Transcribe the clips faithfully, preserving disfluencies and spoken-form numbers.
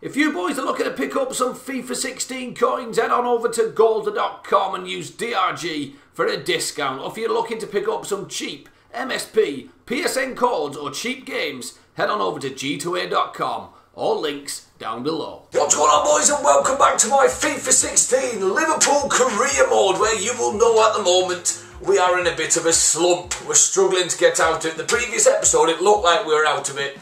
If you boys are looking to pick up some FIFA sixteen coins, head on over to Golda dot com and use D R G for a discount. Or if you're looking to pick up some cheap M S P, P S N codes or cheap games, head on over to G two A dot com. All links down below. What's going on, boys, and welcome back to my FIFA sixteen Liverpool career mode, where you will know at the moment we are in a bit of a slump. We're struggling to get out of it. The previous episode, it looked like we were out of it,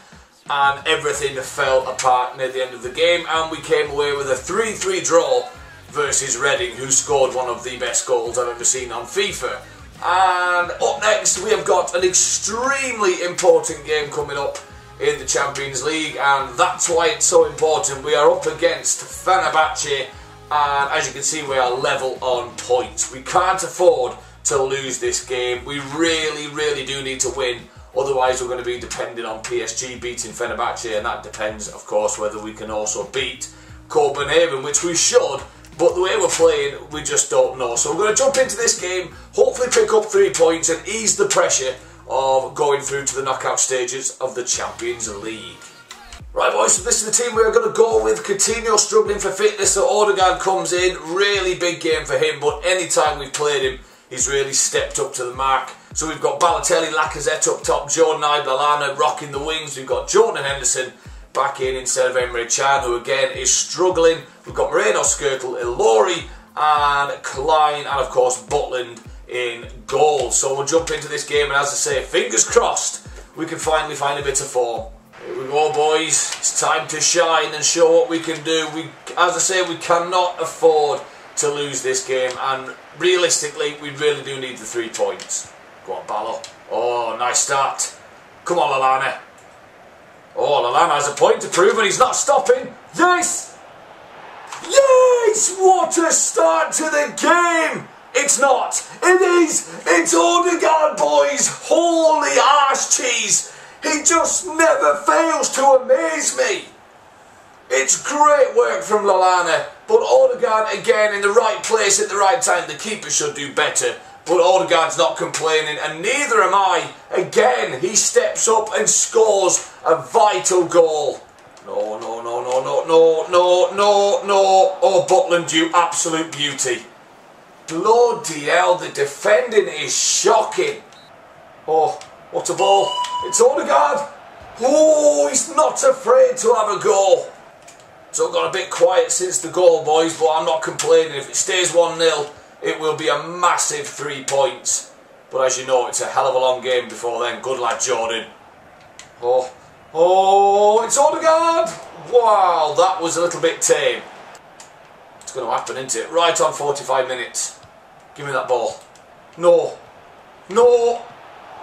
and everything fell apart near the end of the game, and we came away with a three three draw versus Reading, who scored one of the best goals I've ever seen on FIFA. And up next, we have got an extremely important game coming up in the Champions League, and that's why it's so important. We are up against Fenerbahce, and as you can see, we are level on points. We can't afford to lose this game. We really, really do need to win. Otherwise, we're going to be depending on P S G beating Fenerbahce, and that depends, of course, whether we can also beat Copenhagen, which we should, but the way we're playing, we just don't know. So we're going to jump into this game, hopefully pick up three points and ease the pressure of going through to the knockout stages of the Champions League. Right, boys, so this is the team we're going to go with. Coutinho struggling for fitness, so Odegaard comes in. Really big game for him, but any time we've played him, he's really stepped up to the mark. So we've got Balotelli, Lacazette up top, Jordan Ibe, Bellana rocking the wings. We've got Jordan Henderson back in instead of Emre Can, who again is struggling. We've got Moreno, Skirtle, Ilori and Clyne, and of course Butland in goal. So we'll jump into this game, and as I say, fingers crossed, we can finally find a bit of form. Here we go, boys. It's time to shine and show what we can do. We, as I say, we cannot afford to lose this game, and realistically, we really do need the three points. Go on, Ballo. Oh, nice start. Come on, Lallana. Oh, Lallana has a point to prove, and he's not stopping. Yes! Yes! What a start to the game! It's not. It is. It's Odegaard, boys. Holy arse cheese. He just never fails to amaze me. It's great work from Lallana, but Odegaard again in the right place at the right time. The keeper should do better, but Odegaard's not complaining, and neither am I. Again, he steps up and scores a vital goal. No, no, no, no, no, no, no, no, no. Oh, Butland, you absolute beauty. Bloody hell, the defending is shocking. Oh, what a ball. It's Odegaard. Oh, he's not afraid to have a goal. So got a bit quiet since the goal, boys, but I'm not complaining. If it stays one nil, it will be a massive three points. But as you know, it's a hell of a long game before then. Good lad, Jordan. Oh, oh, it's Odegaard. Wow, that was a little bit tame. It's going to happen, isn't it? Right on forty-five minutes. Give me that ball. No. No.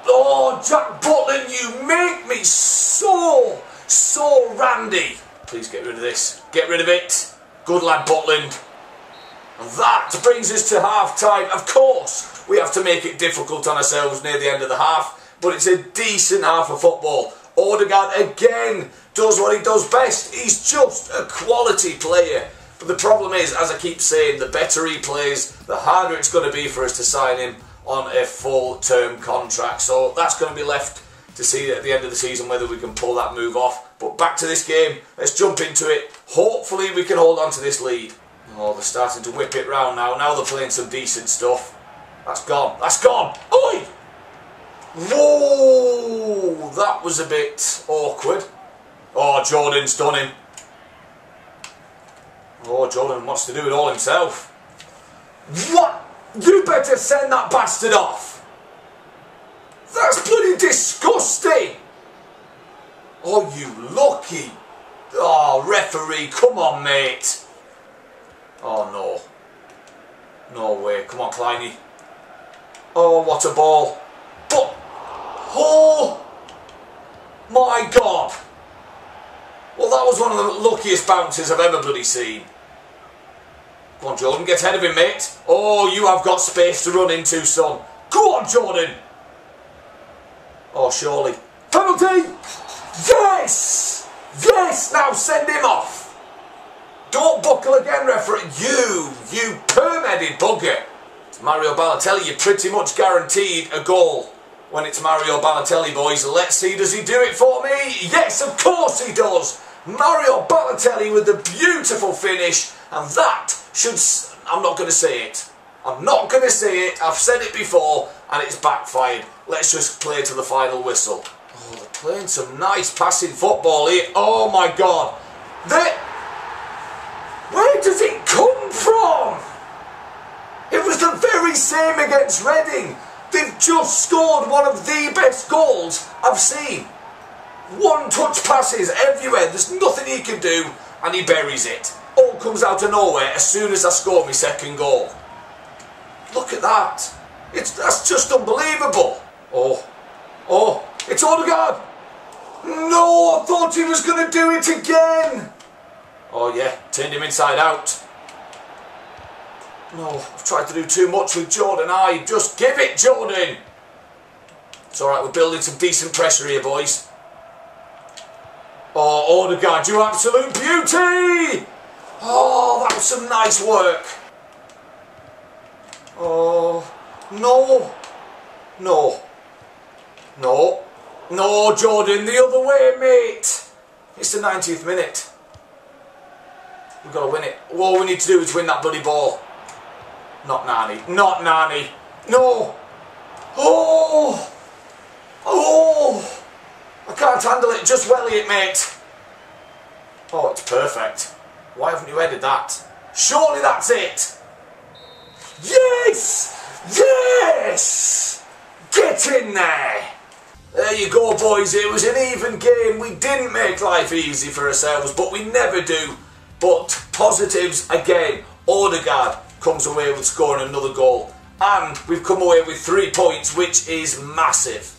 Oh, Jack Butland, you make me so, so randy. Please get rid of this. Get rid of it. Good lad, Butland. And that brings us to half-time. Of course, we have to make it difficult on ourselves near the end of the half, but it's a decent half of football. Odegaard, again, does what he does best. He's just a quality player. But the problem is, as I keep saying, the better he plays, the harder it's going to be for us to sign him on a full-term contract. So that's going to be left to see at the end of the season whether we can pull that move off. But back to this game. Let's jump into it. Hopefully we can hold on to this lead. Oh, they're starting to whip it round now. Now they're playing some decent stuff. That's gone. That's gone. Oi! Whoa! That was a bit awkward. Oh, Jordan's done him. Oh, Jordan wants to do it all himself. What? You better send that bastard off. That's bloody disgusting. Oh, you lucky. Oh, referee, come on, mate. Oh, no. No way. Come on, Clyne. Oh, what a ball. But, oh, my God. Well, that was one of the luckiest bounces I've ever bloody seen. Go on, Jordan, get ahead of him, mate. Oh, you have got space to run into, son. Go on, Jordan. Oh, surely. Penalty! Yes! Yes! Now send him off. Don't buckle again, referee. You, you perm-headed bugger. Mario Balotelli, you're pretty much guaranteed a goal. when it's Mario Balotelli, boys. Let's see, does he do it for me? Yes, of course he does. Mario Balotelli with the beautiful finish. And that should... I'm not going to say it. I'm not going to say it. I've said it before, and it's backfired. Let's just play to the final whistle. Oh, they're playing some nice passing football here. Oh, my God. They're... Where does it come from? It was the very same against Reading. They've just scored one of the best goals I've seen. One-touch passes everywhere. There's nothing he can do, and he buries it. All comes out of nowhere as soon as I score my second goal. Look at that. It's, that's just unbelievable. Oh, oh, it's Odegaard. No, I thought he was going to do it again. Oh yeah, turned him inside out. No, I've tried to do too much with Jordan Ibe. Just give it, Jordan. It's alright, we're building some decent pressure here, boys. Oh, Odegaard, you absolute beauty. Oh, that was some nice work. Oh, no. No. No. No, Jordan, the other way, mate. It's the ninetieth minute. We've got to win it. All we need to do is win that bloody ball. Not Nani. Not Nani. No. Oh. Oh. I can't handle it. Just welly it, mate. Oh, it's perfect. Why haven't you headed that? Surely that's it. Yes. Yes. Get in there. There you go, boys. It was an even game. We didn't make life easy for ourselves, but we never do. But positives again, Odegaard comes away with scoring another goal. And we've come away with three points, which is massive.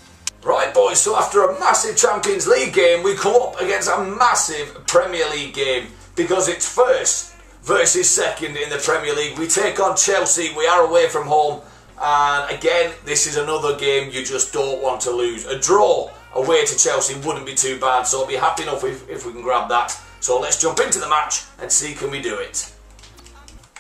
Right, boys, so after a massive Champions League game, we come up against a massive Premier League game. Because it's first versus second in the Premier League. We take on Chelsea, we are away from home. And again, this is another game you just don't want to lose. A draw away to Chelsea wouldn't be too bad, so I'll be happy enough if, if we can grab that. So let's jump into the match and see can we do it.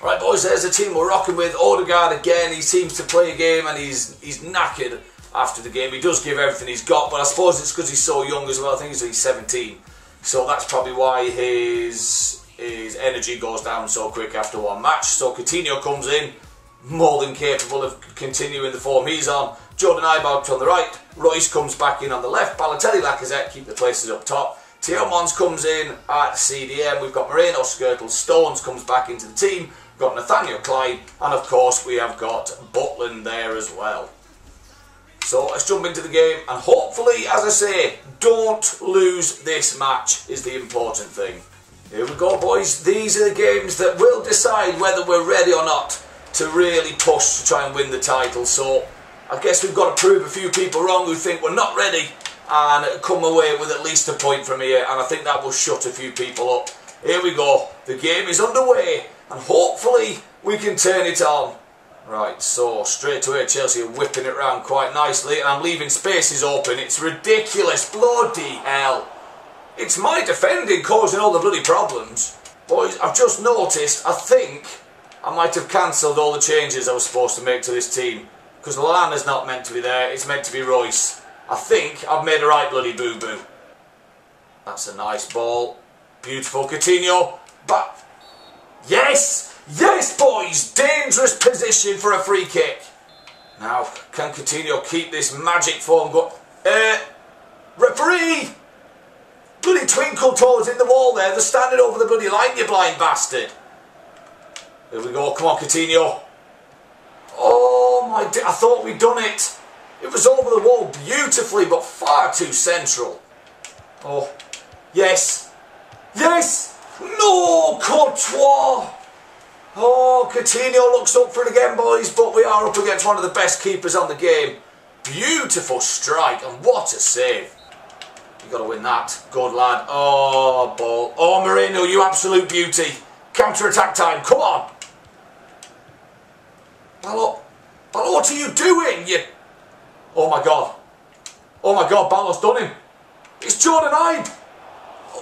Right, boys, there's the team we're rocking with. Odegaard again, he seems to play a game and he's he's knackered after the game. He does give everything he's got, but I suppose it's because he's so young as well. I think he's, he's seventeen. So that's probably why his, his energy goes down so quick after one match. So Coutinho comes in, more than capable of continuing the form he's on. Jordan Ibe on the right, Royce comes back in on the left. Balotelli, Lacazette keep the places up top. Thielemans comes in at C D M, we've got Moreno, Skirtle, Stones comes back into the team, we've got Nathaniel Clyne, and of course we have got Butland there as well. So let's jump into the game, and hopefully, as I say, don't lose this match is the important thing. Here we go, boys. These are the games that will decide whether we're ready or not to really push to try and win the title. So I guess we've got to prove a few people wrong who think we're not ready, and come away with at least a point from here, and I think that will shut a few people up. Here we go, the game is underway, and hopefully we can turn it on. Right, so straight away Chelsea are whipping it round quite nicely, and I'm leaving spaces open. It's ridiculous, bloody hell. It's my defending causing all the bloody problems. Boys, I've just noticed, I think I might have cancelled all the changes I was supposed to make to this team, because Lallana's not meant to be there, it's meant to be Royce. I think I've made a right bloody boo-boo. That's a nice ball. Beautiful Coutinho. But yes! Yes, boys! Dangerous position for a free kick. Now, can Coutinho keep this magic form going? Uh, referee! Bloody twinkle toes in the wall there. They're standing over the bloody line, you blind bastard. Here we go. Come on, Coutinho. Oh, my... I thought we'd done it. It was over the wall beautifully, but far too central. Oh, yes. Yes! No, Courtois! Oh, Coutinho looks up for it again, boys, but we are up against one of the best keepers on the game. Beautiful strike, and what a save. You've got to win that. Good lad. Oh, ball. Oh, Moreno, you absolute beauty. Counter-attack time, come on. Balo, Balo, what are you doing, you... Oh my God. Oh my God, Balo's done him. It's Jordan Ibe.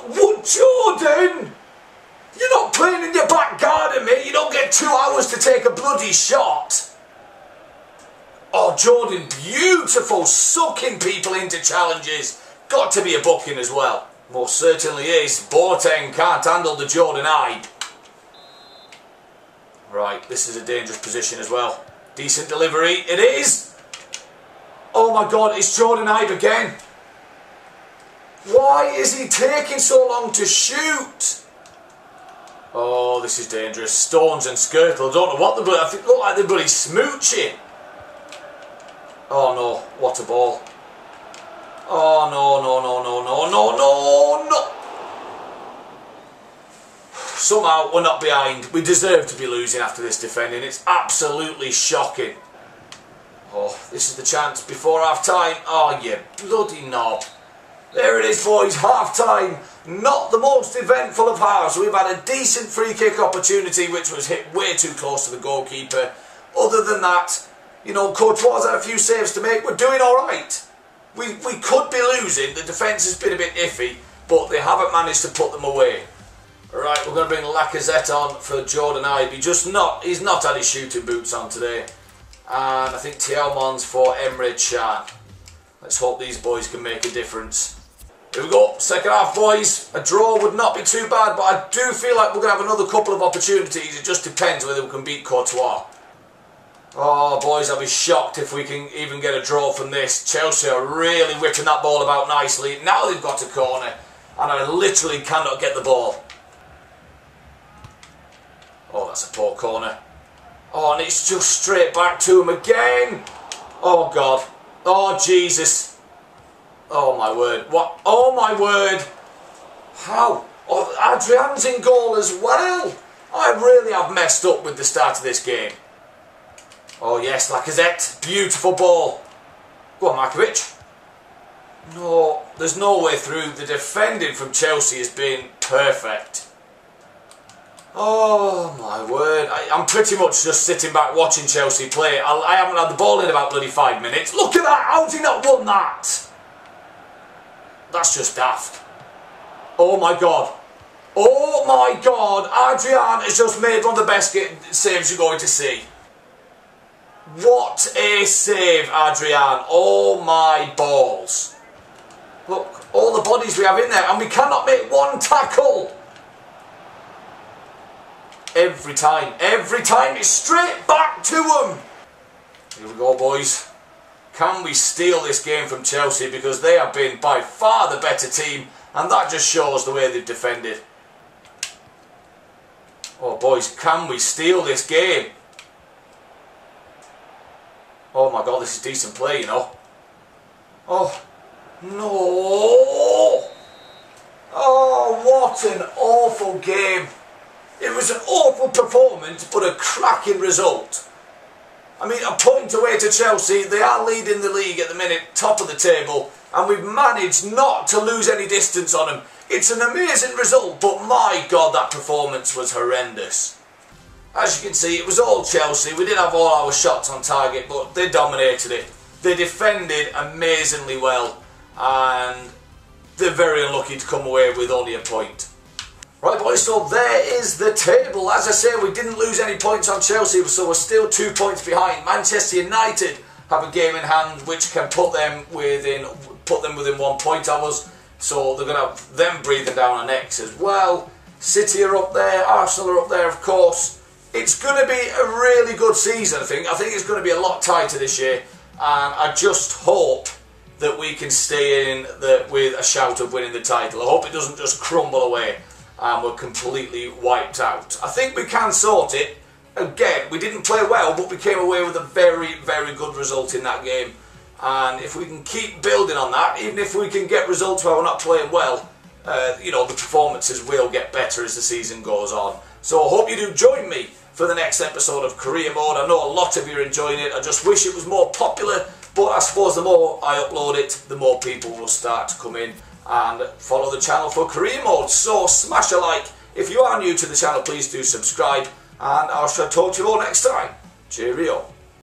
What, Jordan? You're not playing in your back garden, mate. You don't get two hours to take a bloody shot. Oh, Jordan, beautiful, sucking people into challenges. Got to be a booking as well. Most certainly is. Boateng can't handle the Jordan Ibe. Right, this is a dangerous position as well. Decent delivery. It is. Oh my God, it's Jordan Ibe again. Why is he taking so long to shoot? Oh, this is dangerous. Stones and Skirtle. Don't know what the bloody... I think look like they're bloody smooching. Oh no, what a ball. Oh no, no, no, no, no, no, no, no. Somehow we're not behind. We deserve to be losing after this defending. It's absolutely shocking. Oh, this is the chance before half time. Oh, you bloody knob. There it is, boys. Half time. Not the most eventful of halves. We've had a decent free kick opportunity which was hit way too close to the goalkeeper. Other than that, you know, Courtois had a few saves to make. We're doing all right. We, we could be losing. The defence has been a bit iffy, but they haven't managed to put them away. All right, we're going to bring Lacazette on for Jordan Ibe. Just not, he's not had his shooting boots on today. And I think Thielemans for Emre Can. Let's hope these boys can make a difference. Here we go. Second half, boys. A draw would not be too bad, but I do feel like we're going to have another couple of opportunities. It just depends whether we can beat Courtois. Oh, boys, I'll be shocked if we can even get a draw from this. Chelsea are really whipping that ball about nicely. Now they've got a corner, and I literally cannot get the ball. Oh, that's a poor corner. Oh, and it's just straight back to him again. Oh, God. Oh, Jesus. Oh, my word. What? Oh, my word. How? Oh, Adrian's in goal as well. I really have messed up with the start of this game. Oh yes, Lacazette, beautiful ball. Go on, Markovic. No, there's no way through. The defending from Chelsea has been perfect. Oh my word, I, I'm pretty much just sitting back watching Chelsea play. I, I haven't had the ball in about bloody five minutes. Look at that, how's he not won that? That's just daft. Oh my God. Oh my God, Adrian has just made one of the best saves you're going to see. What a save, Adrian. Oh my balls. Look, all the bodies we have in there, and we cannot make one tackle. Every time, every time, it's straight back to them. Here we go, boys. Can we steal this game from Chelsea? Because they have been by far the better team, and that just shows the way they've defended. Oh, boys, can we steal this game? Oh my God, this is decent play, you know. Oh, no. Oh, what an awful game. It was an awful performance, but a cracking result. I mean, a point away to Chelsea. They are leading the league at the minute, top of the table, and we've managed not to lose any distance on them. It's an amazing result, but my God, that performance was horrendous. As you can see, it was all Chelsea. We did have all our shots on target, but they dominated it. They defended amazingly well, and they're very unlucky to come away with only a point. Right, boys, so there is the table. As I say, we didn't lose any points on Chelsea, so we're still two points behind. Manchester United have a game in hand which can put them within put them within one point of us, so they're going to have them breathing down our necks as well. City are up there, Arsenal are up there, of course. It's going to be a really good season, I think. I think it's going to be a lot tighter this year. And I just hope that we can stay in the, with a shout of winning the title. I hope it doesn't just crumble away and we're completely wiped out. I think we can sort it. Again, we didn't play well, but we came away with a very, very good result in that game. And if we can keep building on that, even if we can get results where we're not playing well, uh, you know, the performances will get better as the season goes on. So I hope you do join me for the next episode of Career Mode. I know a lot of you are enjoying it. I just wish it was more popular, but I suppose the more I upload it, the more people will start to come in and follow the channel for Career Mode. So smash a like. If you are new to the channel, please do subscribe, and I shall talk to you all next time. Cheerio.